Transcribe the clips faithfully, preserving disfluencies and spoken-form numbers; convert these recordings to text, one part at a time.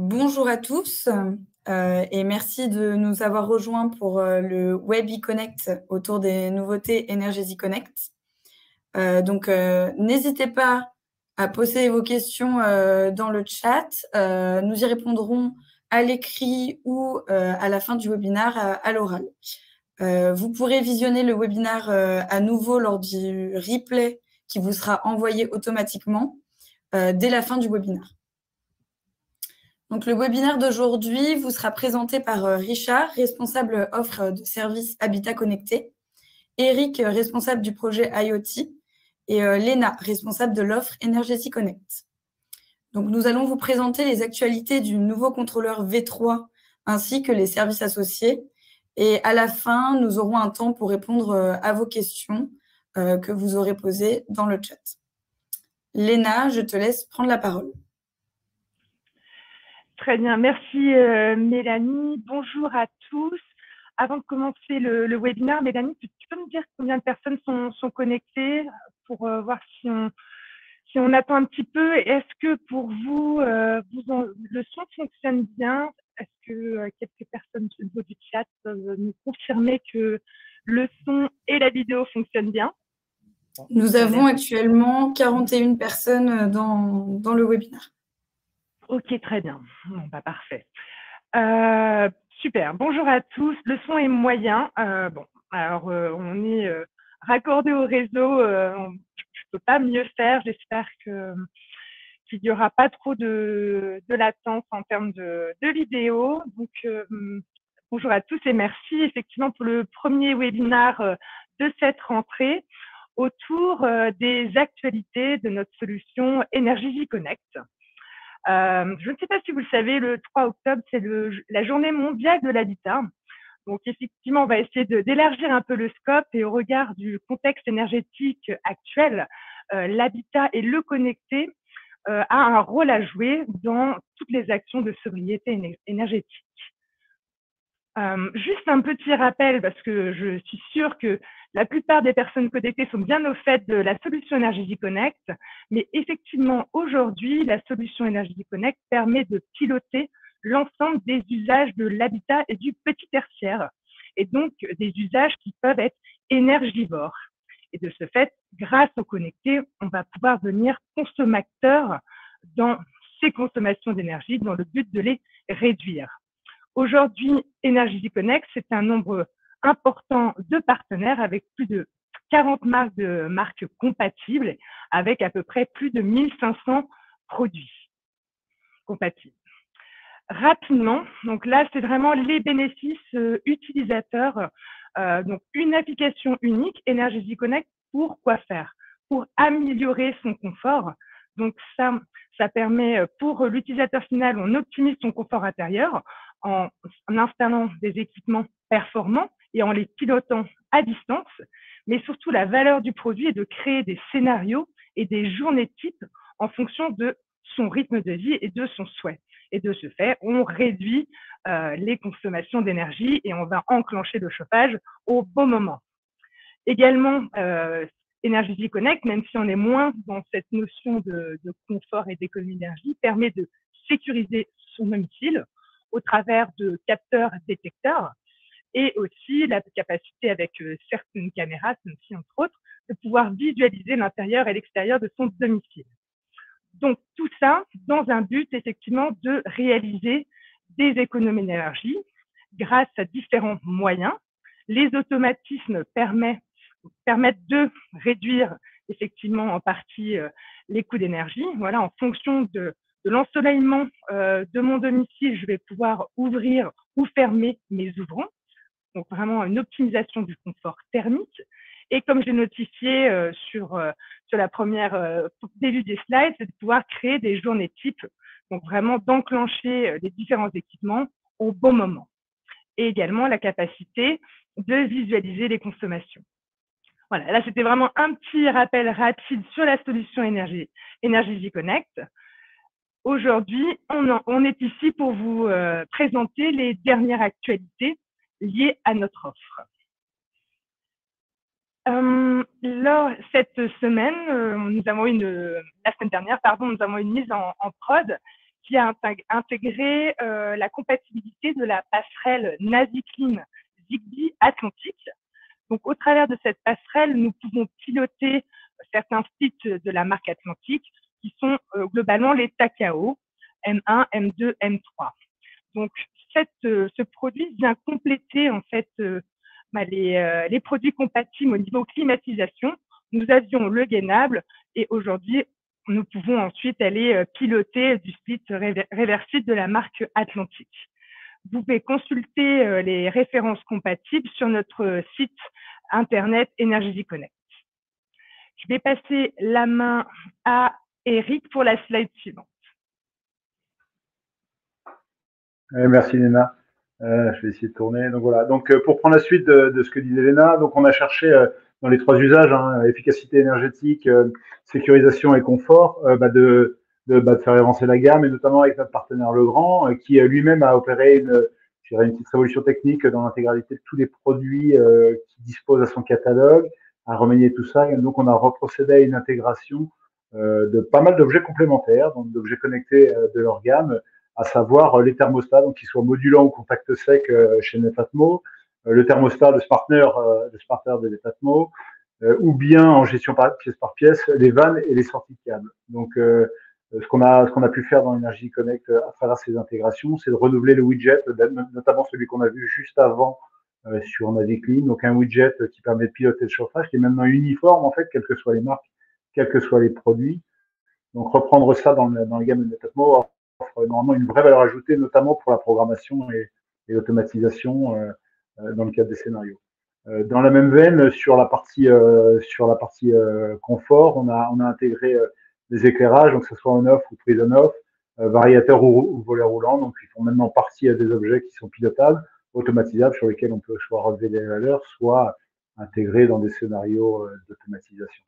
Bonjour à tous euh, et merci de nous avoir rejoints pour euh, le Web eConnect autour des nouveautés Energeasy Connect. Euh, donc, euh, n'hésitez pas à poser vos questions euh, dans le chat. Euh, nous y répondrons à l'écrit ou euh, à la fin du webinaire à, à l'oral. Euh, vous pourrez visionner le webinaire euh, à nouveau lors du replay qui vous sera envoyé automatiquement euh, dès la fin du webinaire. Donc, le webinaire d'aujourd'hui vous sera présenté par euh, Richard, responsable offre de services Habitat Connecté, Eric, responsable du projet IoT, et euh, Léna, responsable de l'offre Energeasy Connect. Donc, nous allons vous présenter les actualités du nouveau contrôleur V trois ainsi que les services associés. Et à la fin, nous aurons un temps pour répondre à vos questions euh, que vous aurez posées dans le chat. Léna, je te laisse prendre la parole. Très bien, merci euh, Mélanie. Bonjour à tous. Avant de commencer le, le webinaire, Mélanie, tu peux me dire combien de personnes sont, sont connectées pour euh, voir si on... Si on attend un petit peu, est-ce que pour vous, euh, vous en, le son fonctionne bien? Est-ce que euh, quelques personnes au niveau du chat peuvent nous confirmer que le son et la vidéo fonctionnent bien? Nous avons actuellement quarante et une personnes dans, dans le webinaire. Ok, très bien. Bon, bah, parfait. Euh, super. Bonjour à tous. Le son est moyen. Euh, bon, alors euh, on est euh, raccordé au réseau. Euh, on, Je ne peux pas mieux faire. J'espère que qu'il n'y aura pas trop de, de latence en termes de, de vidéo. Donc, euh, bonjour à tous et merci effectivement pour le premier webinaire de cette rentrée autour des actualités de notre solution Energeasy Connect. Euh, je ne sais pas si vous le savez, le trois octobre, c'est la journée mondiale de l'habitat. Donc, effectivement, on va essayer d'élargir un peu le scope et au regard du contexte énergétique actuel, euh, l'habitat et le connecté euh, a un rôle à jouer dans toutes les actions de sobriété énergétique. Euh, juste un petit rappel, parce que je suis sûre que la plupart des personnes connectées sont bien au fait de la solution Energeasy Connect, mais effectivement, aujourd'hui, la solution Energeasy Connect permet de piloter l'ensemble des usages de l'habitat et du petit tertiaire, et donc des usages qui peuvent être énergivores. Et de ce fait, grâce aux connectés, on va pouvoir devenir consommateur dans ces consommations d'énergie dans le but de les réduire. Aujourd'hui, Energeasy Connect, c'est un nombre important de partenaires avec plus de quarante marques, de marques compatibles, avec à peu près plus de mille cinq cents produits compatibles. Rapidement, donc là, c'est vraiment les bénéfices euh, utilisateurs. Euh, donc, une application unique, Energeasy Connect, pour quoi faire? Pour améliorer son confort. Donc, ça, ça permet pour l'utilisateur final, on optimise son confort intérieur en, en installant des équipements performants et en les pilotant à distance. Mais surtout, la valeur du produit est de créer des scénarios et des journées types en fonction de son rythme de vie et de son souhait. Et de ce fait, on réduit euh, les consommations d'énergie et on va enclencher le chauffage au bon moment. Également, euh, Energeasy Connect, même si on est moins dans cette notion de, de confort et d'économie d'énergie, permet de sécuriser son domicile au travers de capteurs détecteurs et aussi la capacité avec euh, certaines caméras, celles-ci entre autres, de pouvoir visualiser l'intérieur et l'extérieur de son domicile. Donc, tout ça dans un but, effectivement, de réaliser des économies d'énergie grâce à différents moyens. Les automatismes permettent, permettent de réduire, effectivement, en partie euh, les coûts d'énergie. Voilà, en fonction de, de l'ensoleillement euh, de mon domicile, je vais pouvoir ouvrir ou fermer mes ouvrants. Donc, vraiment une optimisation du confort thermique. Et comme j'ai notifié euh, sur, euh, sur la première euh, début des slides, c'est de pouvoir créer des journées types, donc vraiment d'enclencher euh, les différents équipements au bon moment. Et également la capacité de visualiser les consommations. Voilà, là c'était vraiment un petit rappel rapide sur la solution Energeasy Connect. Aujourd'hui, on, en, on est ici pour vous euh, présenter les dernières actualités liées à notre offre. Euh, lors cette semaine, euh, nous avons une, la semaine dernière, pardon, nous avons une mise en, en prod qui a intégré euh, la compatibilité de la passerelle NAVICLEAN Zigbee Atlantique. Donc, au travers de cette passerelle, nous pouvons piloter certains sites de la marque Atlantique qui sont euh, globalement les Takao M un, M deux, M trois. Donc, cette, euh, ce produit vient compléter en fait euh, bah, les, euh, les produits compatibles au niveau climatisation. Nous avions le gainable et aujourd'hui, nous pouvons ensuite aller piloter du split réversible de la marque Atlantique. Vous pouvez consulter les références compatibles sur notre site internet Energy Connect. Je vais passer la main à Eric pour la slide suivante. Merci Léna. Euh, je vais essayer de tourner. Donc voilà. Donc pour prendre la suite de, de ce que disait Léna, donc on a cherché euh, dans les trois usages, hein, efficacité énergétique, euh, sécurisation et confort, euh, bah de, de, bah de faire avancer la gamme, et notamment avec notre partenaire Legrand, euh, qui lui-même a opéré une, je dirais une petite révolution technique dans l'intégralité de tous les produits euh, qu'il dispose à son catalogue, à remanier tout ça. Et donc, on a reprocédé à une intégration euh, de pas mal d'objets complémentaires, donc d'objets connectés euh, de leur gamme, à savoir euh, les thermostats, donc qu'ils soient modulants ou contact sec euh, chez Netatmo, le thermostat, le smartner, euh, le smartner de l'Etatmo, euh, ou bien en gestion par, pièce par pièce, les vannes et les sorties de câbles. Donc, euh, ce qu'on a, ce qu'on a pu faire dans Energy Connect à travers ces intégrations, c'est de renouveler le widget, notamment celui qu'on a vu juste avant euh, sur NAVICLEAN, donc un widget qui permet de piloter le chauffage, qui est maintenant uniforme en fait, quelles que soient les marques, quels que soient les produits. Donc, reprendre ça dans le, dans le gamme de l'Etatmo offre normalement une vraie valeur ajoutée, notamment pour la programmation et, et l'automatisation. Euh, dans le cadre des scénarios. Dans la même veine, sur la partie, euh, sur la partie euh, confort, on a, on a intégré euh, des éclairages, donc que ce soit on-off ou prise on-off, euh, variateur ou, ou volet roulant, donc ils font maintenant partie à des objets qui sont pilotables, automatisables, sur lesquels on peut soit relever des valeurs, soit intégrer dans des scénarios euh, d'automatisation.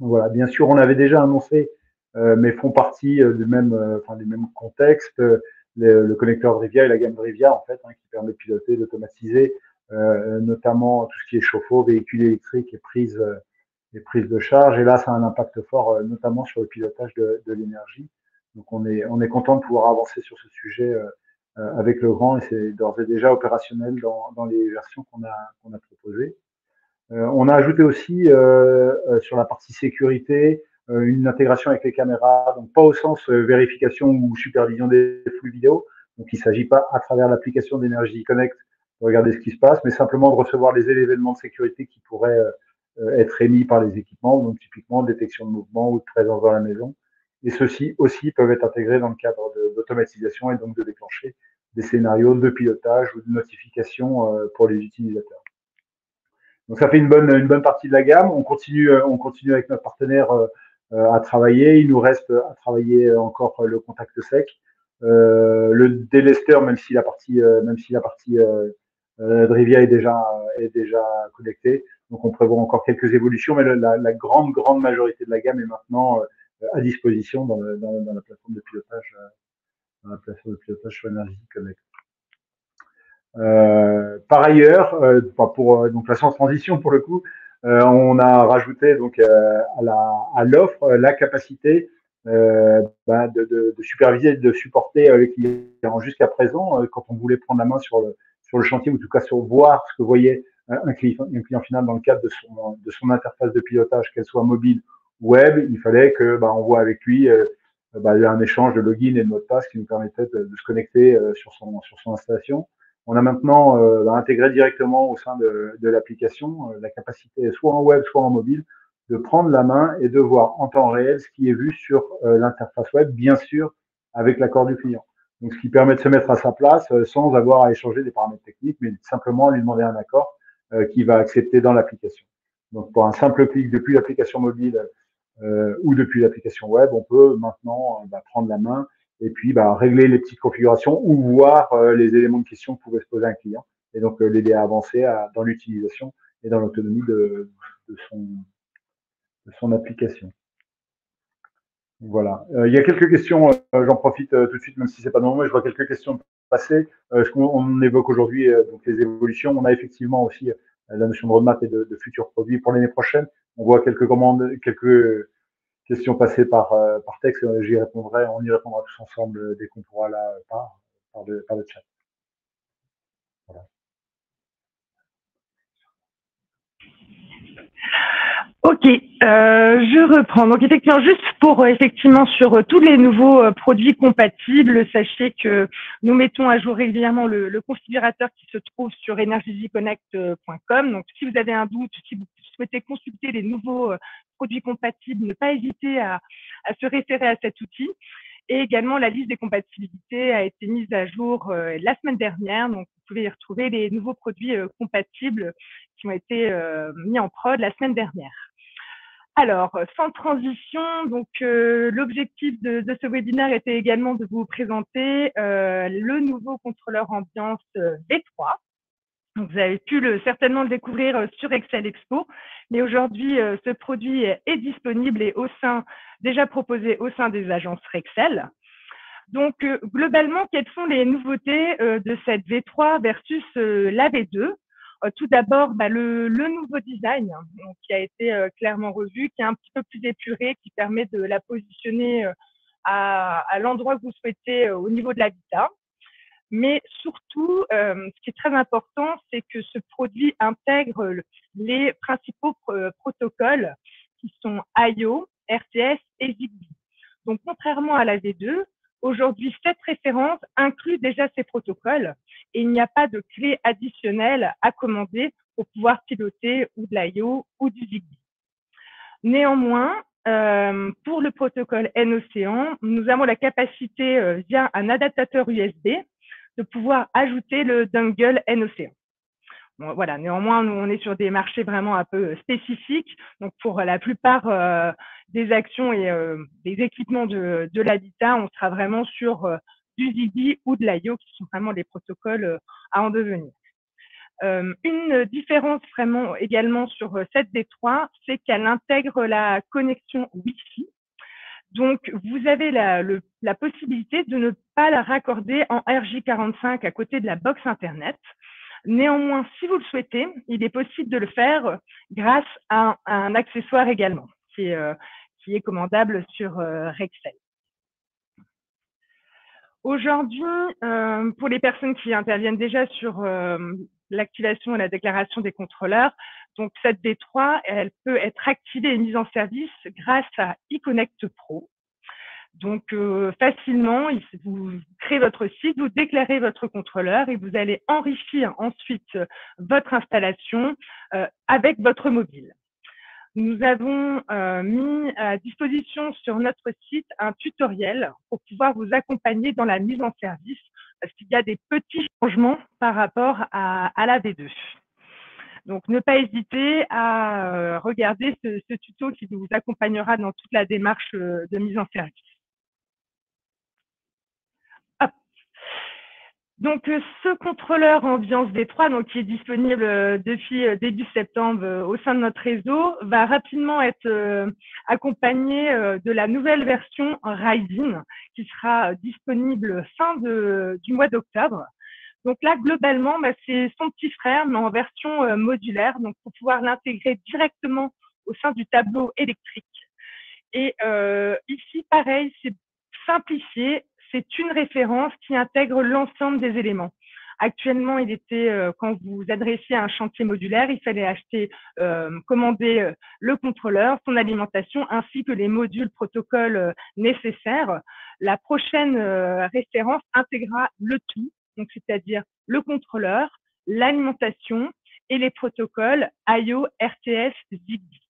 Voilà. Bien sûr, on avait déjà annoncé, euh, mais font partie euh, du même, euh, enfin, du même contexte, euh, Le, le connecteur de Rivia et la gamme de Rivia, en fait, hein, qui permet de piloter, d'automatiser, euh, notamment tout ce qui est chauffe-eau, véhicules électriques et prises euh, prise de charge. Et là, ça a un impact fort, euh, notamment sur le pilotage de, de l'énergie. Donc, on est, on est content de pouvoir avancer sur ce sujet euh, euh, avec Legrand, et c'est d'ores et déjà opérationnel dans, dans les versions qu'on a, qu'on a proposées. Euh, on a ajouté aussi, euh, euh, sur la partie sécurité, une intégration avec les caméras, donc pas au sens euh, vérification ou supervision des flux vidéo. Donc, il ne s'agit pas, à travers l'application d'Energy Connect, de regarder ce qui se passe, mais simplement de recevoir les événements de sécurité qui pourraient euh, être émis par les équipements, donc typiquement détection de mouvement ou de présence dans la maison. Et ceux-ci aussi peuvent être intégrés dans le cadre d'automatisation et donc de déclencher des scénarios de pilotage ou de notification euh, pour les utilisateurs. Donc, ça fait une bonne, une bonne partie de la gamme. On continue, euh, on continue avec notre partenaire euh, à travailler. Il nous reste à travailler encore le contact sec, euh, le délesteur, même si la partie, euh, même si la partie euh, euh, Drivia est déjà est déjà connectée. Donc, on prévoit encore quelques évolutions, mais la, la grande grande majorité de la gamme est maintenant euh, à disposition dans, le, dans, dans la plateforme de pilotage, euh, dans la plateforme de pilotage sur Energy Connect. Euh, par ailleurs, euh, pour euh, donc la sans transition pour le coup. Euh, on a rajouté donc euh, à l'offre la, euh, la capacité euh, bah, de, de, de superviser et de supporter euh, les clients. Jusqu'à présent, euh, quand on voulait prendre la main sur le, sur le chantier, ou en tout cas sur voir ce que voyait un, un, client, un client final dans le cadre de son, de son interface de pilotage, qu'elle soit mobile ou web, il fallait que bah, on voit avec lui euh, bah, un échange de login et de mot de passe qui nous permettait de, de se connecter euh, sur, son, sur son installation. On a maintenant euh, intégré directement au sein de, de l'application euh, la capacité, soit en web, soit en mobile, de prendre la main et de voir en temps réel ce qui est vu sur euh, l'interface web, bien sûr, avec l'accord du client. Donc, ce qui permet de se mettre à sa place euh, sans avoir à échanger des paramètres techniques, mais simplement lui demander un accord euh, qu'il va accepter dans l'application. Donc, pour un simple clic depuis l'application mobile euh, ou depuis l'application web, on peut maintenant euh, bah, prendre la main et puis bah, régler les petites configurations ou voir euh, les éléments de question que pouvait se poser un client, et donc euh, l'aider à avancer à, dans l'utilisation et dans l'autonomie de, de, son, de son application. Voilà. Euh, il y a quelques questions, euh, j'en profite euh, tout de suite, même si ce n'est pas normal, je vois quelques questions passer. Euh, on évoque aujourd'hui euh, les évolutions. On a effectivement aussi euh, la notion de roadmap et de, de futurs produits pour l'année prochaine. On voit quelques commandes, quelques... question passée par, euh, par texte, j'y répondrai, on y répondra tous ensemble dès qu'on pourra là par, par, le, par le chat. Voilà. Ok, euh, je reprends. Donc effectivement, juste pour euh, effectivement sur euh, tous les nouveaux euh, produits compatibles, sachez que nous mettons à jour régulièrement le, le configurateur qui se trouve sur energy connect point com. Donc si vous avez un doute, si vous souhaitez consulter les nouveaux euh, produits compatibles, ne pas hésiter à, à se référer à cet outil. Et également, la liste des compatibilités a été mise à jour euh, la semaine dernière. Donc, vous pouvez y retrouver les nouveaux produits euh, compatibles qui ont été euh, mis en prod la semaine dernière. Alors, sans transition, donc euh, l'objectif de, de ce webinaire était également de vous présenter euh, le nouveau contrôleur ambiance V trois. Donc, vous avez pu le, certainement le découvrir sur Excel Expo, mais aujourd'hui, euh, ce produit est disponible et au sein, déjà proposé au sein des agences Rexel. Donc, euh, globalement, quelles sont les nouveautés euh, de cette V trois versus euh, la V deux? euh, Tout d'abord, bah, le, le nouveau design, hein, donc, qui a été euh, clairement revu, qui est un petit peu plus épuré, qui permet de la positionner euh, à, à l'endroit que vous souhaitez euh, au niveau de l'habitat. Mais surtout, euh, ce qui est très important, c'est que ce produit intègre les principaux pr protocoles qui sont I O, R T S et Zigbee. Donc, contrairement à la V deux, aujourd'hui, cette référence inclut déjà ces protocoles et il n'y a pas de clé additionnelle à commander pour pouvoir piloter ou de l'I O ou du Zigbee. Néanmoins, Euh, pour le protocole N-Océan, nous avons la capacité euh, via un adaptateur U S B de pouvoir ajouter le dongle N-Océan. Bon, voilà, néanmoins, nous, on est sur des marchés vraiment un peu spécifiques. Donc, pour la plupart euh, des actions et euh, des équipements de, de l'habitat, on sera vraiment sur euh, du Zigbee ou de l'I O, qui sont vraiment les protocoles euh, à en devenir. Euh, une différence vraiment également sur cette V trois, c'est qu'elle intègre la connexion Wi-Fi. Donc, vous avez la, le, la possibilité de ne pas la raccorder en R J quarante-cinq à côté de la box Internet. Néanmoins, si vous le souhaitez, il est possible de le faire grâce à un, à un accessoire également qui est, euh, qui est commandable sur euh, Rexel. Aujourd'hui, euh, pour les personnes qui interviennent déjà sur euh, l'activation et la déclaration des contrôleurs, donc cette V trois, elle peut être activée et mise en service grâce à e-Connect Pro. Donc, euh, facilement, vous créez votre site, vous déclarez votre contrôleur et vous allez enrichir ensuite votre installation euh, avec votre mobile. Nous avons euh, mis à disposition sur notre site un tutoriel pour pouvoir vous accompagner dans la mise en service, parce qu'il y a des petits changements par rapport à, à la V deux. Donc, ne pas hésiter à regarder ce, ce tuto qui vous accompagnera dans toute la démarche de mise en service. Hop. Donc, ce contrôleur ambiance V trois, donc, qui est disponible depuis début septembre au sein de notre réseau, va rapidement être accompagné de la nouvelle version Rising, qui sera disponible fin de, du mois d'octobre. Donc là, globalement, bah, c'est son petit frère, mais en version euh, modulaire, donc pour pouvoir l'intégrer directement au sein du tableau électrique. Et euh, ici, pareil, c'est simplifié, c'est une référence qui intègre l'ensemble des éléments. Actuellement, il était, euh, quand vous adressiez à un chantier modulaire, il fallait acheter, euh, commander euh, le contrôleur, son alimentation, ainsi que les modules protocoles euh, nécessaires. La prochaine euh, référence intégrera le tout. Donc, c'est-à-dire le contrôleur, l'alimentation et les protocoles I O, R T S, Zigbee.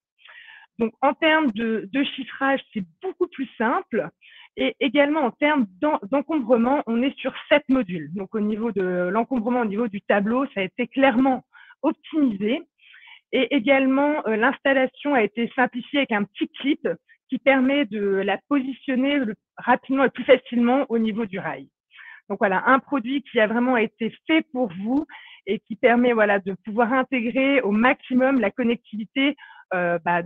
Donc, en termes de, de chiffrage, c'est beaucoup plus simple. Et également, en termes d'encombrement, on est sur sept modules. Donc, au niveau de l'encombrement, au niveau du tableau, ça a été clairement optimisé. Et également, l'installation a été simplifiée avec un petit clip qui permet de la positionner rapidement et plus facilement au niveau du rail. Donc voilà, un produit qui a vraiment été fait pour vous et qui permet voilà de pouvoir intégrer au maximum la connectivité euh, bah,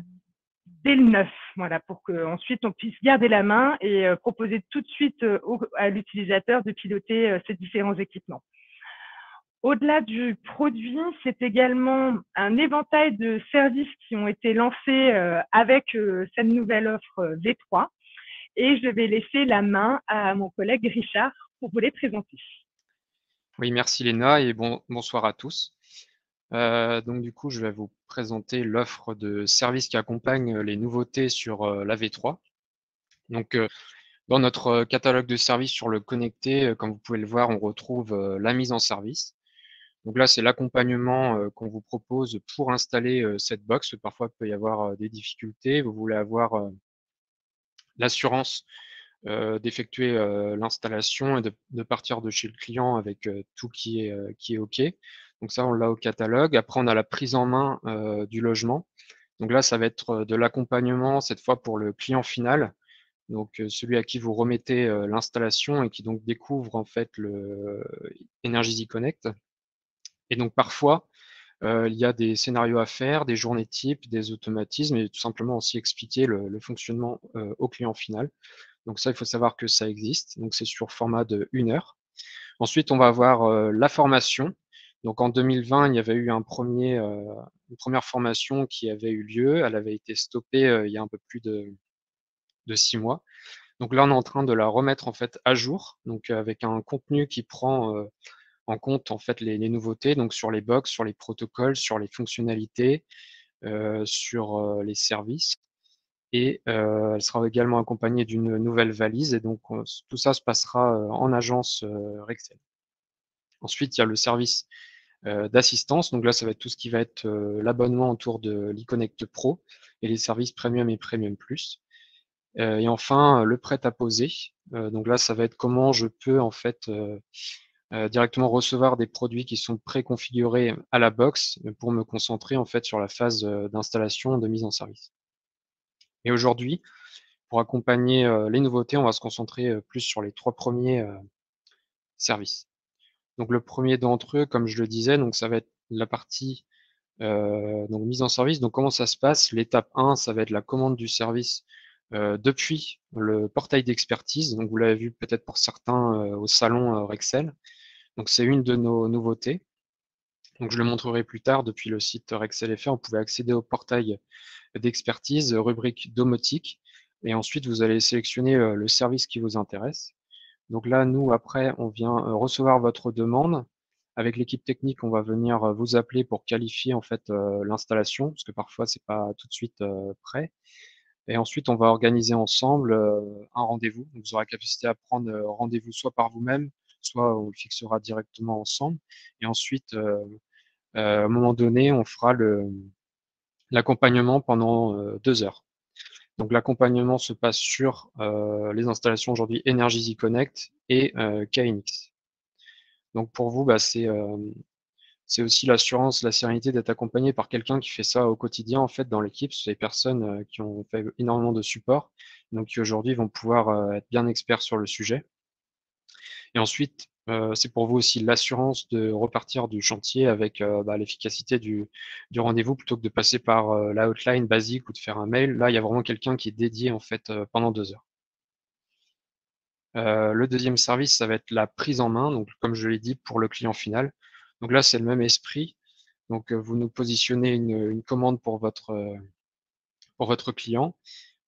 dès le neuf, voilà, pour qu'ensuite on puisse garder la main et euh, proposer tout de suite euh, au, à l'utilisateur de piloter euh, ces différents équipements. Au-delà du produit, c'est également un éventail de services qui ont été lancés avec cette nouvelle offre V trois. Et je vais laisser la main à mon collègue Richard pour vous les présenter. Oui, merci Léna et bon, bonsoir à tous. Euh, donc du coup, je vais vous présenter l'offre de services qui accompagne les nouveautés sur euh, la V trois. Donc, euh, dans notre catalogue de services sur le connecté, euh, comme vous pouvez le voir, on retrouve euh, la mise en service. Donc là, c'est l'accompagnement euh, qu'on vous propose pour installer euh, cette box. Parfois, il peut y avoir euh, des difficultés. Vous voulez avoir euh, l'assurance euh, d'effectuer euh, l'installation et de, de partir de chez le client avec euh, tout qui est, euh, qui est OK. Donc ça, on l'a au catalogue. Après, on a la prise en main euh, du logement. Donc là, ça va être de l'accompagnement, cette fois pour le client final, donc euh, celui à qui vous remettez euh, l'installation et qui donc découvre en fait le Energisy Connect. Et donc parfois, euh, il y a des scénarios à faire, des journées types, des automatismes et tout simplement aussi expliquer le, le fonctionnement euh, au client final. Donc ça, il faut savoir que ça existe. Donc c'est sur format de une heure. Ensuite, on va avoir euh, la formation. Donc en deux mille vingt, il y avait eu un premier, euh, une première formation qui avait eu lieu. Elle avait été stoppée euh, il y a un peu plus de, de six mois. Donc là, on est en train de la remettre en fait à jour, donc avec un contenu qui prend euh, en compte en fait les, les nouveautés, donc sur les box, sur les protocoles, sur les fonctionnalités, euh, sur euh, les services. Et euh, elle sera également accompagnée d'une nouvelle valise. Et donc on, tout ça se passera euh, en agence euh, Rexel. Ensuite, il y a le service euh, d'assistance. Donc là, ça va être tout ce qui va être euh, l'abonnement autour de l'e-Connect Pro et les services Premium et Premium Plus. Euh, et enfin, le prêt-à-poser. Euh, donc là, ça va être comment je peux en fait euh, euh, directement recevoir des produits qui sont préconfigurés à la box pour me concentrer en fait sur la phase euh, d'installation, de mise en service. Et aujourd'hui, pour accompagner euh, les nouveautés, on va se concentrer euh, plus sur les trois premiers euh, services. Donc le premier d'entre eux, comme je le disais, donc ça va être la partie euh, donc mise en service. Donc comment ça se passe? L'étape un, ça va être la commande du service euh, depuis le portail d'expertise. Donc vous l'avez vu peut-être pour certains euh, au salon euh, Rexel. Donc c'est une de nos nouveautés. Donc je le montrerai plus tard depuis le site Rexel F R. On pouvait accéder au portail d'expertise, rubrique domotique. Et ensuite, vous allez sélectionner euh, le service qui vous intéresse. Donc là, nous, après, on vient recevoir votre demande. Avec l'équipe technique, on va venir vous appeler pour qualifier en fait euh, l'installation, parce que parfois, c'est pas tout de suite euh, prêt. Et ensuite, on va organiser ensemble euh, un rendez-vous. Vous aurez la capacité à prendre rendez-vous soit par vous-même, soit on le fixera directement ensemble. Et ensuite, euh, euh, à un moment donné, on fera le l'accompagnement pendant euh, deux heures. Donc l'accompagnement se passe sur euh, les installations aujourd'hui Energisy Connect et euh, K N X. Donc pour vous, bah, c'est euh, c'est aussi l'assurance, la sérénité d'être accompagné par quelqu'un qui fait ça au quotidien en fait dans l'équipe. C'est des personnes euh, qui ont fait énormément de support, donc qui aujourd'hui vont pouvoir euh, être bien experts sur le sujet. Et ensuite, euh, c'est pour vous aussi l'assurance de repartir du chantier avec euh, bah, l'efficacité du, du rendez-vous plutôt que de passer par euh, la hotline basique ou de faire un mail. Là, il y a vraiment quelqu'un qui est dédié en fait euh, pendant deux heures. Euh, le deuxième service, ça va être la prise en main, donc comme je l'ai dit, pour le client final. Donc là, c'est le même esprit. Donc euh, vous nous positionnez une, une commande pour votre, euh, pour votre client.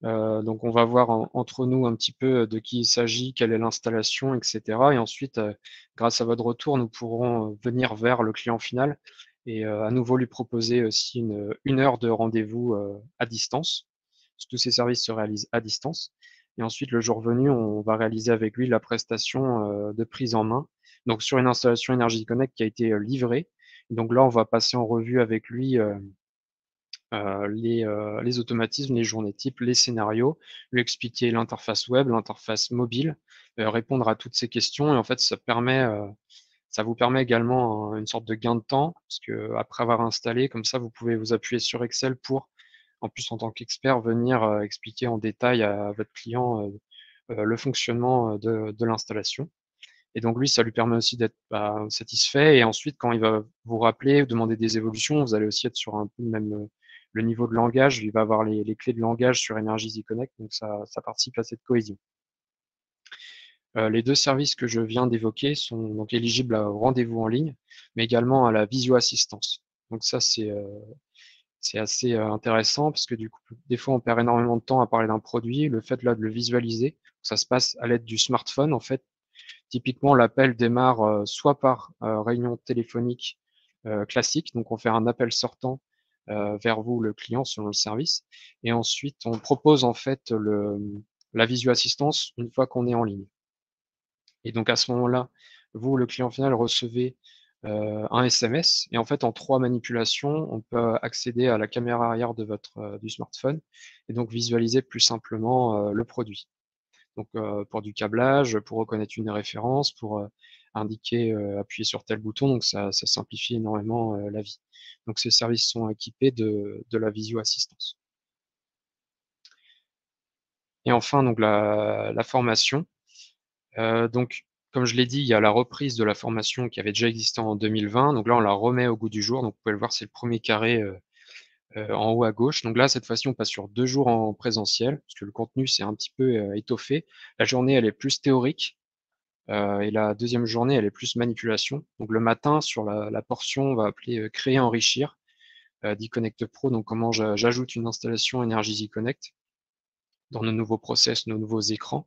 Euh, donc on va voir en, entre nous un petit peu de qui il s'agit, quelle est l'installation, et cetera. Et ensuite, euh, grâce à votre retour, nous pourrons venir vers le client final et euh, à nouveau lui proposer aussi une, une heure de rendez-vous euh, à distance. Tous ces services se réalisent à distance. Et ensuite, le jour venu, on va réaliser avec lui la prestation euh, de prise en main, donc sur une installation Energisy Connect qui a été euh, livrée. Donc là, on va passer en revue avec lui euh, Euh, les, euh, les automatismes, les journées types, les scénarios, lui expliquer l'interface web, l'interface mobile, euh, répondre à toutes ces questions. Et en fait, ça permet, euh, ça vous permet également euh, une sorte de gain de temps, parce que après avoir installé, comme ça, vous pouvez vous appuyer sur Excel pour, en plus en tant qu'expert, venir euh, expliquer en détail à, à votre client euh, euh, le fonctionnement de, de l'installation. Et donc lui, ça lui permet aussi d'être bah, satisfait. Et ensuite, quand il va vous rappeler, vous demander des évolutions, vous allez aussi être sur un peu le même le niveau de langage, il va avoir les, les clés de langage sur Energisy Connect, donc ça, ça participe à cette cohésion. Euh, les deux services que je viens d'évoquer sont donc éligibles au rendez-vous en ligne, mais également à la visio-assistance. Donc ça, c'est euh, c'est assez euh, intéressant parce que du coup, des fois, on perd énormément de temps à parler d'un produit. Le fait là de le visualiser, ça se passe à l'aide du smartphone. En fait, typiquement, l'appel démarre euh, soit par euh, réunion téléphonique euh, classique, donc on fait un appel sortant euh, vers vous, le client, selon le service, et ensuite, on propose en fait le, la visio-assistance une fois qu'on est en ligne. Et donc, à ce moment-là, vous, le client final, recevez euh, un S M S. Et en fait, en trois manipulations, on peut accéder à la caméra arrière de votre, euh, du smartphone et donc visualiser plus simplement euh, le produit. Donc, euh, pour du câblage, pour reconnaître une référence, pour euh, indiquer, euh, appuyer sur tel bouton. Donc, ça, ça simplifie énormément euh, la vie. Donc, ces services sont équipés de, de la visio-assistance. Et enfin, donc la, la formation. Euh, donc, comme je l'ai dit, il y a la reprise de la formation qui avait déjà existé en deux mille vingt. Donc là, on la remet au goût du jour. Donc, vous pouvez le voir, c'est le premier carré euh, euh, en haut à gauche. Donc là, cette fois-ci, on passe sur deux jours en présentiel, parce que le contenu s'est un petit peu euh, étoffé. La journée, elle est plus théorique. Euh, et la deuxième journée, elle est plus manipulation. Donc le matin, sur la, la portion, on va appeler euh, Créer, Enrichir euh, d'e-Connect Pro. Donc comment j'ajoute une installation Energies e-Connect dans nos nouveaux process, nos nouveaux écrans.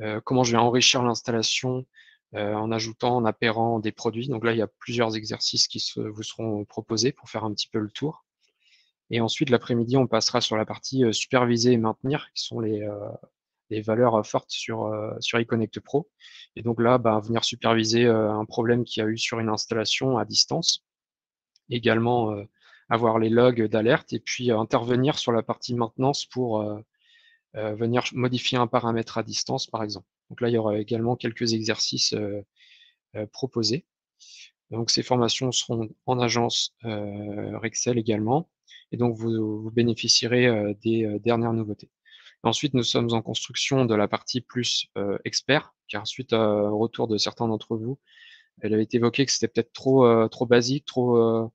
Euh, comment je vais enrichir l'installation euh, en ajoutant, en appairant des produits. Donc là, il y a plusieurs exercices qui se, vous seront proposés pour faire un petit peu le tour. Et ensuite, l'après-midi, on passera sur la partie euh, superviser et maintenir, qui sont les, euh, les valeurs fortes sur, euh, sur e-Connect Pro. Et donc là, bah, venir superviser euh, un problème qu'il y a eu sur une installation à distance. Également, euh, avoir les logs d'alerte et puis euh, intervenir sur la partie maintenance pour... Euh, Euh, venir modifier un paramètre à distance, par exemple. Donc là, il y aura également quelques exercices euh, euh, proposés. Donc ces formations seront en agence euh, Rexel également, et donc vous, vous bénéficierez euh, des euh, dernières nouveautés. Et ensuite, nous sommes en construction de la partie plus euh, expert, car suite euh, au retour de certains d'entre vous, elle avait été évoquée que c'était peut-être trop, euh, trop basique, trop, euh,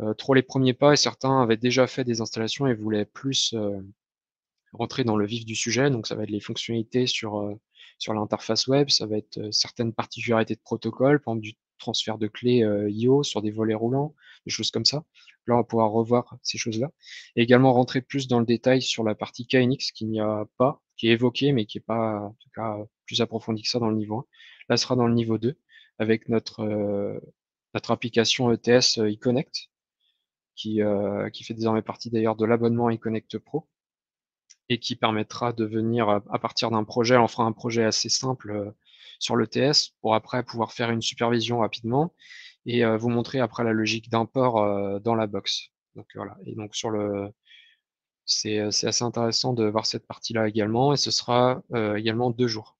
euh, trop les premiers pas, et certains avaient déjà fait des installations et voulaient plus... Euh, rentrer dans le vif du sujet, donc ça va être les fonctionnalités sur, euh, sur l'interface web, ça va être euh, certaines particularités de protocole, par exemple du transfert de clés euh, I O sur des volets roulants, des choses comme ça. Là, on va pouvoir revoir ces choses-là. Et également rentrer plus dans le détail sur la partie K N X qu'il n'y a pas, qui est évoquée, mais qui n'est pas en tout cas plus approfondie que ça dans le niveau un. Là, ce sera dans le niveau deux, avec notre, euh, notre application E T S e-Connect, qui, euh, qui fait désormais partie d'ailleurs de l'abonnement e-Connect Pro, et qui permettra de venir, à partir d'un projet, on fera un projet assez simple sur l'E T S pour après pouvoir faire une supervision rapidement et vous montrer après la logique d'import dans la box. Donc voilà, et donc sur le, c'est assez intéressant de voir cette partie-là également, et ce sera également deux jours,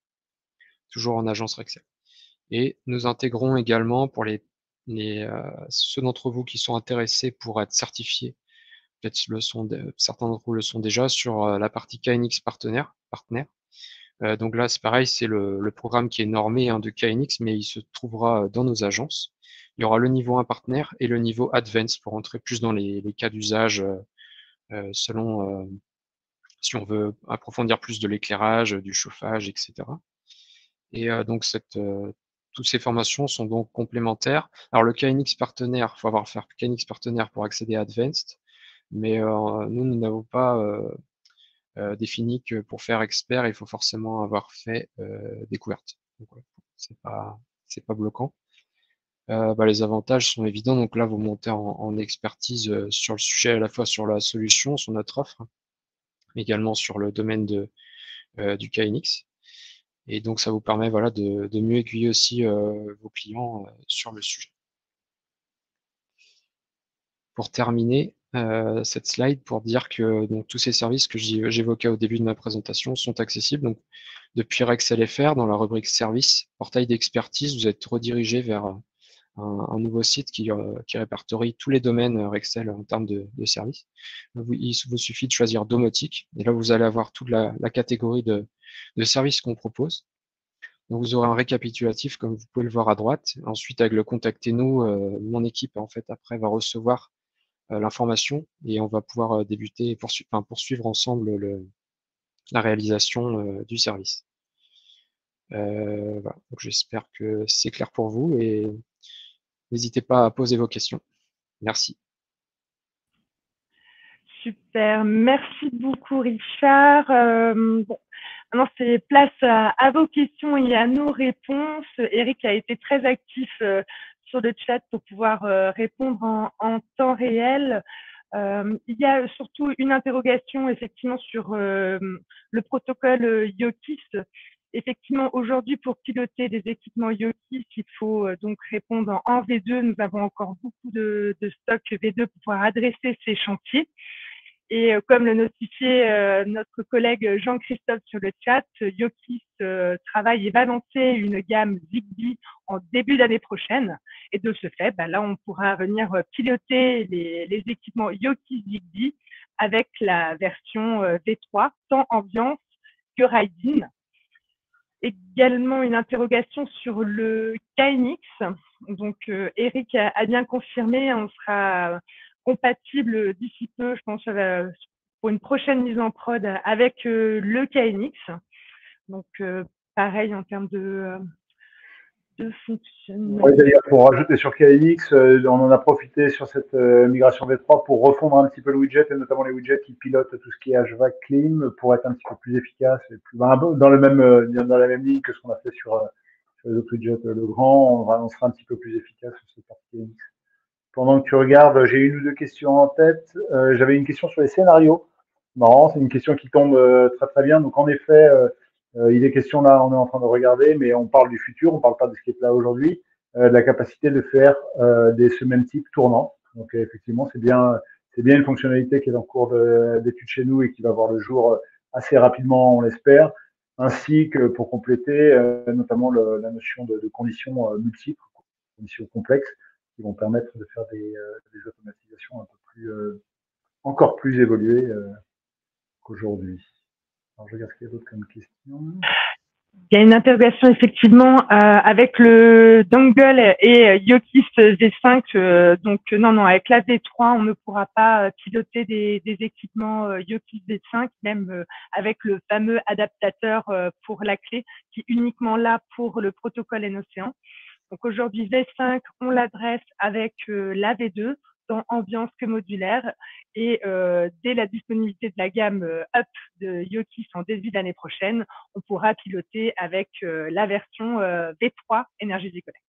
toujours en agence Rexel. Et nous intégrons également pour les, les ceux d'entre vous qui sont intéressés pour être certifiés, peut-être le sont de, certains d'entre vous le sont déjà, sur la partie K N X partenaire. partenaire. Euh, donc là, c'est pareil, c'est le, le programme qui est normé hein, de K N X, mais il se trouvera dans nos agences. Il y aura le niveau un partenaire et le niveau Advanced pour entrer plus dans les, les cas d'usage euh, selon euh, si on veut approfondir plus de l'éclairage, du chauffage, et cetera. Et euh, donc, cette... Euh, toutes ces formations sont donc complémentaires. Alors, le K N X partenaire, il faut avoir fait K N X partenaire pour accéder à Advanced. Mais euh, nous, nous n'avons pas euh, euh, défini que pour faire expert, il faut forcément avoir fait euh, découverte. Donc, ouais, c'est pas, c'est pas bloquant. Euh, bah, les avantages sont évidents. Donc là, vous montez en, en expertise euh, sur le sujet, à la fois sur la solution, sur notre offre, mais également sur le domaine de, euh, du K N X. Et donc, ça vous permet voilà, de, de mieux aiguiller aussi euh, vos clients euh, sur le sujet. Pour terminer, Euh, cette slide pour dire que donc, tous ces services que j'évoquais au début de ma présentation sont accessibles. Donc, depuis Rexel F R, dans la rubrique Services, portail d'expertise, vous êtes redirigé vers un, un nouveau site qui, euh, qui répertorie tous les domaines Rexel en termes de, de services. Vous, il vous suffit de choisir domotique, et là vous allez avoir toute la, la catégorie de, de services qu'on propose. Donc, vous aurez un récapitulatif comme vous pouvez le voir à droite. Ensuite, avec le contactez-nous, euh, mon équipe en fait après va recevoir l'information et on va pouvoir débuter et poursuivre, enfin, poursuivre ensemble le, la réalisation euh, du service. Euh, voilà. Donc, j'espère que c'est clair pour vous et n'hésitez pas à poser vos questions. Merci. Super, merci beaucoup Richard. Euh, bon, maintenant c'est place à, à vos questions et à nos réponses. Eric a été très actif euh, sur le chat pour pouvoir euh, répondre en, en temps réel. Euh, il y a surtout une interrogation effectivement sur euh, le protocole YOKIS. Effectivement, aujourd'hui, pour piloter des équipements YOKIS, il faut euh, donc répondre en V deux. Nous avons encore beaucoup de, de stock V deux pour pouvoir adresser ces chantiers. Et euh, comme le notifiait euh, notre collègue Jean-Christophe sur le chat, YOKIS euh, travaille et va lancer une gamme Zigbee en début d'année prochaine. Et de ce fait, bah, là, on pourra venir piloter les, les équipements YOKIS Zigbee avec la version euh, V trois, tant ambiance que Ride-in. Également une interrogation sur le K N X. Donc, euh, Eric a, a bien confirmé, on sera compatible d'ici peu, je pense, euh, pour une prochaine mise en prod avec euh, le K N X. Donc, euh, pareil en termes de, de fonctionnement. Oui, d'ailleurs, pour rajouter sur K N X, euh, on en a profité sur cette euh, migration V trois pour refondre un petit peu le widget, et notamment les widgets qui pilotent tout ce qui est H V A C, Clim, pour être un petit peu plus efficace et plus ben, dans, le même, euh, dans la même ligne que ce qu'on a fait sur, euh, sur les autres widgets. Le grand, on, va, on sera un petit peu plus efficace sur cette partie K N X. Pendant que tu regardes, j'ai une ou deux questions en tête. Euh, J'avais une question sur les scénarios. Marrant, c'est une question qui tombe euh, très très bien. Donc en effet, euh, euh, il est question là, on est en train de regarder, mais on parle du futur, on ne parle pas de ce qui est là aujourd'hui, euh, de la capacité de faire euh, des ce même type tournant. Donc euh, effectivement, c'est bien, c'est bien une fonctionnalité qui est en cours d'étude chez nous et qui va voir le jour assez rapidement, on l'espère, ainsi que pour compléter euh, notamment le, la notion de, de conditions euh, multiples, conditions complexes, qui vont permettre de faire des, euh, des automatisations un peu plus, euh, encore plus évoluées euh, qu'aujourd'hui. Alors, je regarde ce qu'il y a d'autre comme question. Il y a une interrogation effectivement euh, avec le Dongle et YOKIS V cinq. Euh, donc, non, non, avec la V trois, on ne pourra pas piloter des, des équipements euh, YOKIS V cinq, même euh, avec le fameux adaptateur euh, pour la clé, qui est uniquement là pour le protocole N-Océan. Donc aujourd'hui, V cinq, on l'adresse avec euh, la V deux, dans ambiance que modulaire. Et euh, dès la disponibilité de la gamme euh, Up de YOKIS en début d'année prochaine, on pourra piloter avec euh, la version euh, V trois Energy Connect.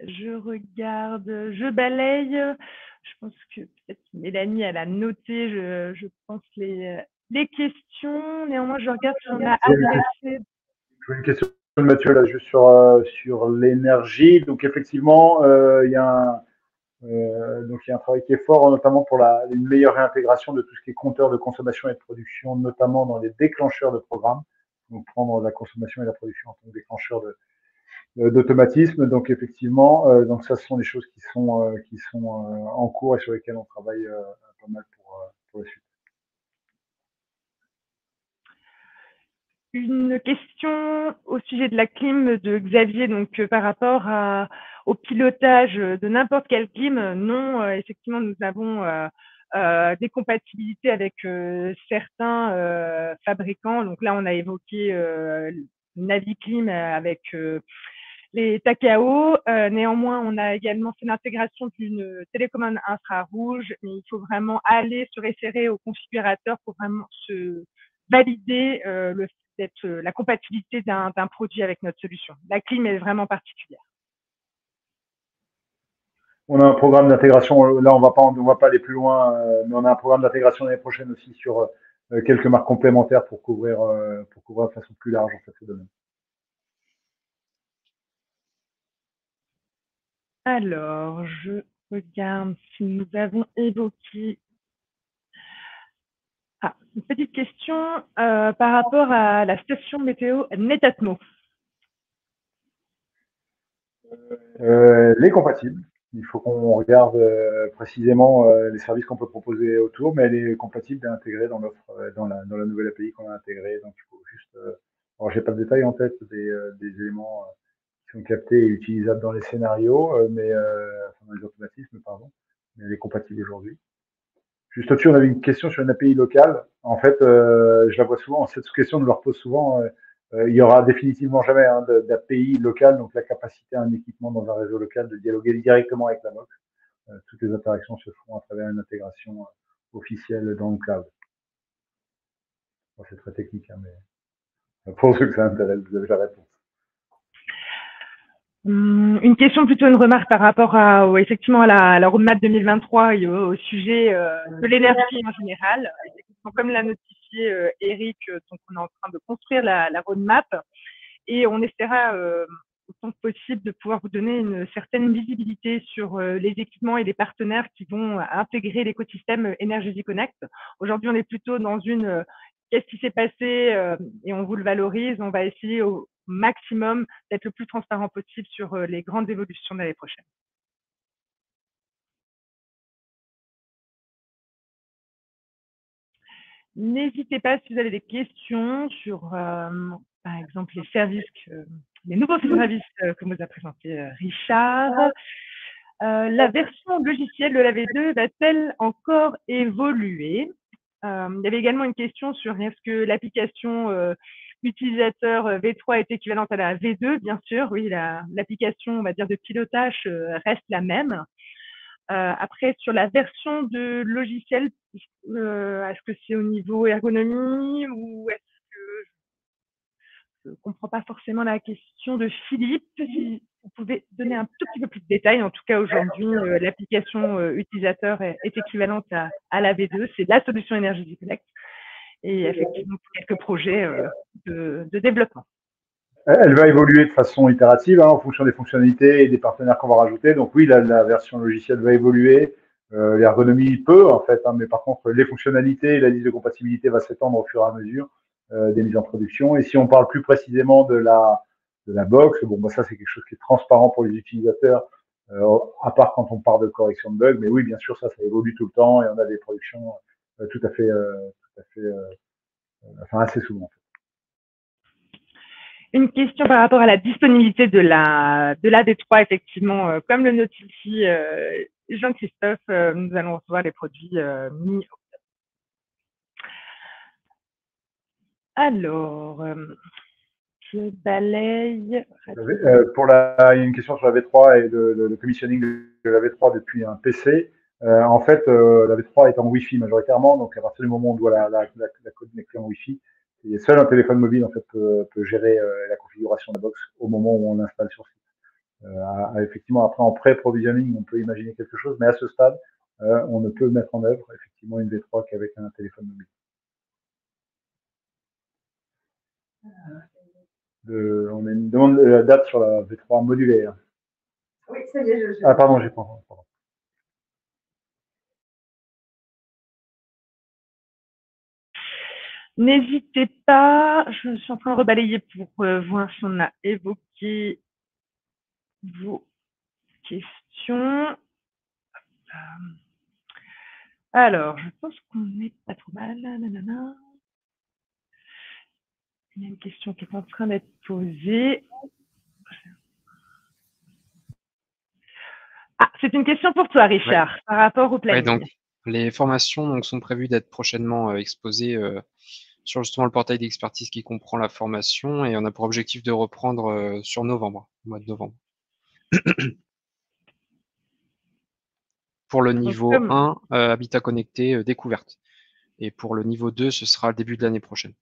Je regarde, je balaye. Je pense que peut-être Mélanie, elle a noté, je, je pense, les... des questions, néanmoins je regarde si on a adressé. J'ai une question de Mathieu là, juste sur, euh, sur l'énergie. Donc effectivement, euh, il y a un, euh, donc il y a un travail qui est fort, notamment pour la, une meilleure réintégration de tout ce qui est compteur de consommation et de production, notamment dans les déclencheurs de programmes. Donc prendre la consommation et la production en tant que déclencheur d'automatisme. Donc effectivement, euh, donc ça ce sont des choses qui sont, euh, qui sont euh, en cours et sur lesquelles on travaille euh, pas mal pour, euh, pour la suite. Une question au sujet de la clim de Xavier, donc par rapport à, au pilotage de n'importe quelle clim. Non, euh, effectivement, nous avons euh, euh, des compatibilités avec euh, certains euh, fabricants. Donc là, on a évoqué euh, NaviClim avec euh, les Takao. Euh, néanmoins, on a également fait l'intégration d'une télécommande infrarouge. Mais il faut vraiment aller se référer au configurateur pour vraiment se valider euh, le d'être la compatibilité d'un produit avec notre solution. La clim est vraiment particulière. On a un programme d'intégration, là on ne va pas aller plus loin, euh, mais on a un programme d'intégration l'année prochaine aussi sur euh, quelques marques complémentaires pour couvrir, euh, pour couvrir de façon plus large en fait ce domaine. Alors, je regarde si nous avons évoqué... Ah, une petite question euh, par rapport à la station météo Netatmo. Euh, elle est compatible. Il faut qu'on regarde euh, précisément euh, les services qu'on peut proposer autour, mais elle est compatible et intégrée dans l'offre, euh, dans, la, dans la nouvelle A P I qu'on a intégrée. Donc, il faut juste. Euh, alors, j'ai pas de détails en tête des, euh, des éléments euh, qui sont captés et utilisables dans les scénarios, euh, mais euh, enfin, dans les automatismes, pardon. Mais elle est compatible aujourd'hui. Juste au-dessus, on avait une question sur une A P I locale. En fait, euh, je la vois souvent, cette question, on leur pose souvent, euh, euh, il n'y aura définitivement jamais hein, d'A P I locale, donc la capacité à un équipement dans un réseau local de dialoguer directement avec la M O C. Euh, toutes les interactions se font à travers une intégration officielle dans le cloud. Bon, c'est très technique, hein, mais pour ceux que ça intéresse, vous avez la réponse. Une question, plutôt une remarque par rapport à, effectivement, à la, à la roadmap deux mille vingt-trois et au, au sujet euh, de l'énergie en général. Comme l'a notifié euh, Eric, donc on est en train de construire la, la roadmap et on essaiera euh, autant que possible de pouvoir vous donner une certaine visibilité sur euh, les équipements et les partenaires qui vont intégrer l'écosystème Energy Connect. Aujourd'hui, on est plutôt dans une euh, qu'est-ce qui s'est passé euh, et on vous le valorise. On va essayer au maximum d'être le plus transparent possible sur les grandes évolutions de l'année prochaine. N'hésitez pas si vous avez des questions sur, euh, par exemple, les services, que, les nouveaux services que nous a présentés Richard. Euh, la version logicielle de la V deux va-t-elle encore évoluer? Euh, il y avait également une question sur est-ce que l'application euh, utilisateur V trois est équivalente à la V deux, bien sûr, oui, l'application, la, on va dire, de pilotage euh, reste la même. Euh, après, sur la version de logiciel, euh, est-ce que c'est au niveau ergonomie ou est-ce que je ne comprends pas forcément la question de Philippe, si vous pouvez donner un tout petit peu plus de détails. En tout cas, aujourd'hui, euh, l'application euh, utilisateur est, est équivalente à, à la V deux, c'est la solution Energy Connect. Et effectivement quelques projets euh, de, de développement. Elle va évoluer de façon itérative hein, en fonction des fonctionnalités et des partenaires qu'on va rajouter. Donc oui, la, la version logicielle va évoluer, euh, l'ergonomie peut en fait, hein, mais par contre les fonctionnalités et la liste de compatibilité va s'étendre au fur et à mesure euh, des mises en production. Et si on parle plus précisément de la, de la box, bon bah, ça c'est quelque chose qui est transparent pour les utilisateurs, euh, à part quand on parle de correction de bugs, mais oui bien sûr ça, ça évolue tout le temps et on a des productions euh, tout à fait... Euh, Assez, euh, enfin assez souvent. Une question par rapport à la disponibilité de la de la V trois, effectivement, euh, comme le notifie euh, Jean-Christophe, euh, nous allons recevoir les produits euh, mi-octobre. Alors, euh, je balaye. Euh, pour la, il y a une question sur la V trois et le, le, le commissioning de la V trois depuis un P C. Euh, en fait, euh, la V trois est en Wi-Fi majoritairement, donc à partir du moment où on doit la, la, la, la connecter en Wi-Fi, et seul un téléphone mobile en fait peut, peut gérer euh, la configuration de la box au moment où on l'installe sur site. Euh, à, à, effectivement, après en pré-provisioning, on peut imaginer quelque chose, mais à ce stade, euh, on ne peut mettre en œuvre effectivement une V trois qu'avec un téléphone mobile. De, on a une demande de la date sur la V trois modulaire. Oui, ça y est, je, je... Ah pardon, j'ai pas. Pardon. N'hésitez pas, je suis en train de rebalayer pour euh, voir si on a évoqué vos questions. Alors, je pense qu'on n'est pas trop mal. Nanana. Il y a une question qui est en train d'être posée. Ah, c'est une question pour toi, Richard, ouais. Par rapport au planning. Ouais, donc, les formations donc, sont prévues d'être prochainement euh, exposées euh, sur justement le portail d'expertise qui comprend la formation et on a pour objectif de reprendre euh, sur novembre, au mois de novembre. Pour le niveau donc, un, euh, Habitat Connecté, euh, découverte. Et pour le niveau deux, ce sera le début de l'année prochaine.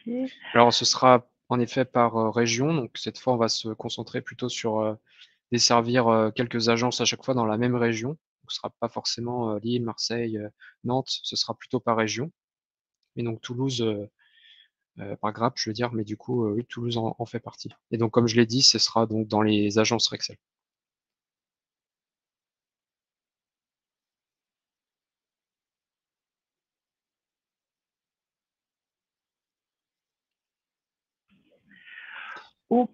Okay. Alors, ce sera en effet par euh, région. Donc, cette fois, on va se concentrer plutôt sur... Euh, desservir euh, quelques agences à chaque fois dans la même région. Donc, ce ne sera pas forcément euh, Lille, Marseille, euh, Nantes, ce sera plutôt par région. Et donc Toulouse, euh, euh, par grappe, je veux dire, mais du coup, euh, oui, Toulouse en, en fait partie. Et donc, comme je l'ai dit, ce sera donc dans les agences Rexel. Oh.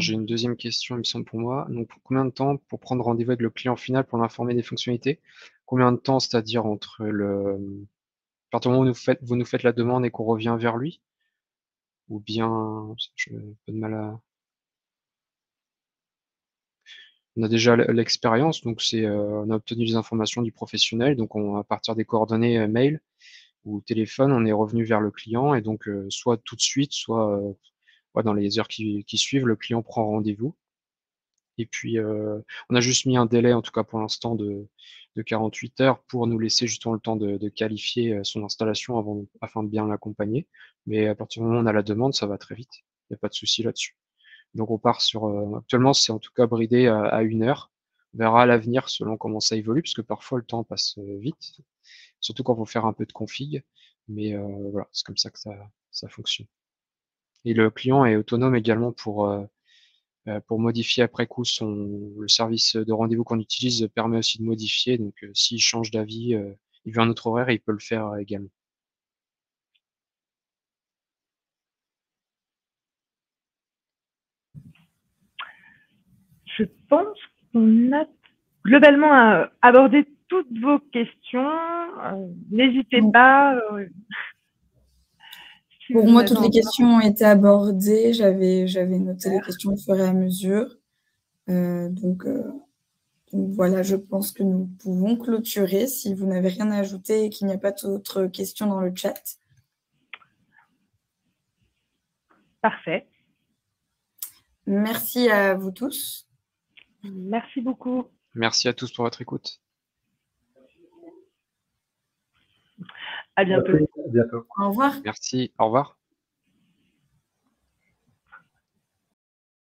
J'ai une deuxième question, il me semble, pour moi. Donc, pour combien de temps pour prendre rendez-vous avec le client final pour l'informer des fonctionnalités? Combien de temps, c'est-à-dire entre le... À partir du moment où vous nous faites, vous nous faites la demande et qu'on revient vers lui? Ou bien... Je... Pas de mal à... On a déjà l'expérience, donc c'est, euh, on a obtenu des informations du professionnel, donc on, à partir des coordonnées euh, mail ou téléphone, on est revenu vers le client et donc euh, soit tout de suite, soit euh, ouais, dans les heures qui, qui suivent, le client prend rendez-vous. Et puis, euh, on a juste mis un délai, en tout cas pour l'instant, de, de quarante-huit heures pour nous laisser justement le temps de, de qualifier son installation avant, afin de bien l'accompagner. Mais à partir du moment où on a la demande, ça va très vite. Il n'y a pas de souci là-dessus. Donc, on part sur… Euh, actuellement, c'est en tout cas bridé à, à une heure. On verra à l'avenir selon comment ça évolue, parce que parfois, le temps passe vite, surtout quand on veut faire un peu de config. Mais euh, voilà, c'est comme ça que ça, ça fonctionne. Et le client est autonome également pour… Euh, pour modifier après coup son, le service de rendez-vous qu'on utilise permet aussi de modifier. Donc, euh, s'il change d'avis, euh, il veut un autre horaire, il peut le faire euh, également. Je pense qu'on a globalement euh, abordé toutes vos questions. Euh, n'hésitez bon. pas. Euh... Pour moi, toutes les questions ont été abordées. J'avais noté les questions au fur et à mesure. Euh, donc, euh, donc, voilà, je pense que nous pouvons clôturer si vous n'avez rien à ajouter et qu'il n'y a pas d'autres questions dans le chat. Parfait. Merci à vous tous. Merci beaucoup. Merci à tous pour votre écoute. À bientôt. À bientôt. Au revoir. Merci. Au revoir.